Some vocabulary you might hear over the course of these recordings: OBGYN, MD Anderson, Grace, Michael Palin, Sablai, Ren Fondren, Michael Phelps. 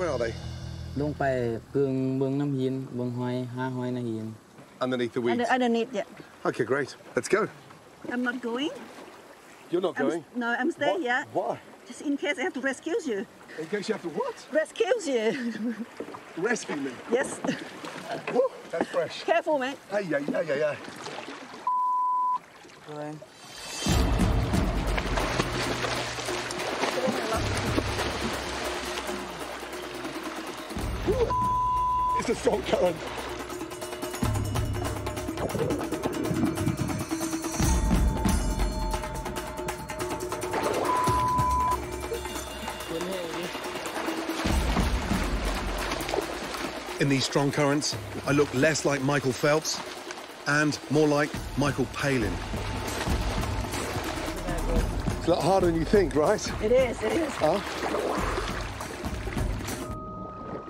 Where are they? Underneath the weeds? Underneath, yeah. Okay, great. Let's go. I'm not going. You're not going? No, I'm staying here. Why? Just in case I have to rescue you. In case you have to what? Rescue you. Rescue me? Yes. Woo, that's fresh. Careful, mate. Hey, yeah, yeah, yeah, yeah. It's a strong current. In these strong currents, I look less like Michael Phelps and more like Michael Palin. It's a lot harder than you think, right? It is, it is.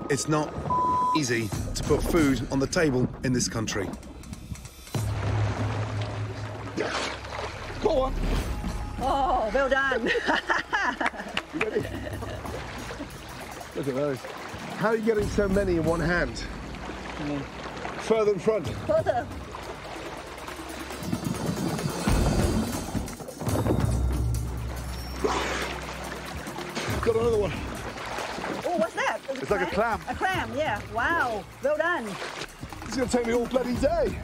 It's not easy to put food on the table in this country. Go on. Oh, well done. You ready? Look at those. How are you getting so many in one hand? Further in front. Further. Got another one. Oh, what's that? It's like a clam. A clam, yeah. Wow. Well done. It's going to take me all bloody day.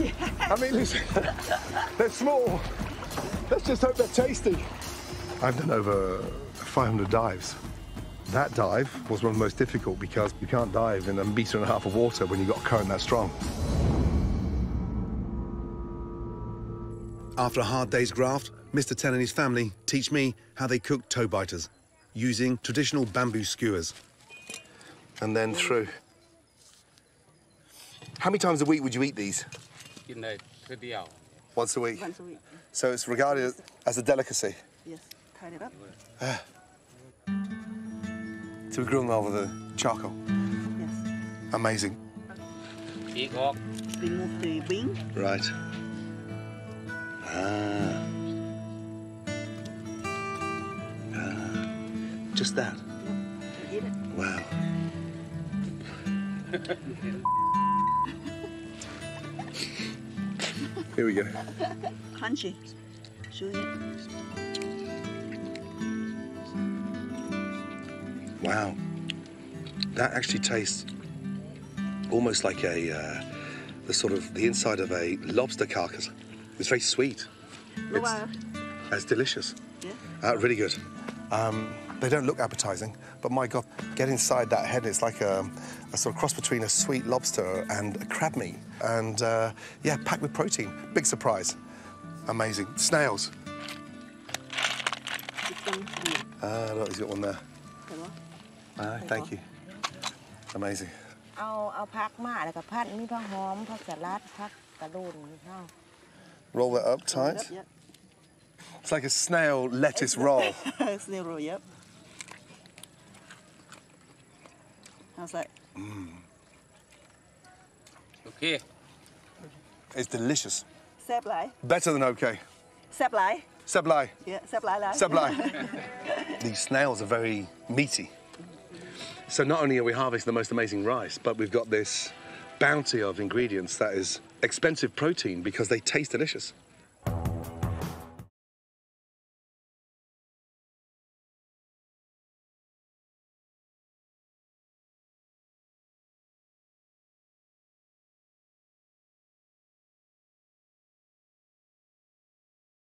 Yeah. I mean, listen, they're small. Let's just hope they're tasty. I've done over 500 dives. That dive was one of the most difficult because you can't dive in 1.5 meters of water when you've got a current that strong. After a hard day's graft, Mr. Ten and his family teach me how they cook toe biters using traditional bamboo skewers. And then through. How many times a week would you eat these? Once a week? Once a week. So it's regarded as a delicacy? Yes, tied it up. So we grill them over the charcoal? Yes. Amazing. Remove the wing. Right. Just that? No, I did it. Wow. Here we go. Crunchy. Wow. That actually tastes almost like a the inside of a lobster carcass. It's very sweet. It's delicious. Yeah. Really good. They don't look appetising, but my God, get inside that head. It's like a sort of cross between a sweet lobster and a crab meat. And, yeah, packed with protein. Big surprise. Amazing. Snails. Look, he's got one there. Thank you. Amazing. Roll that up tight. It's like a snail lettuce roll. Snail roll, yep. How's that? Okay. It's delicious. Sablai. Better than okay. Sablai. Sablai. Yeah, sablai. Sablai. These snails are very meaty. So not only are we harvesting the most amazing rice, but we've got this bounty of ingredients that is expensive protein because they taste delicious.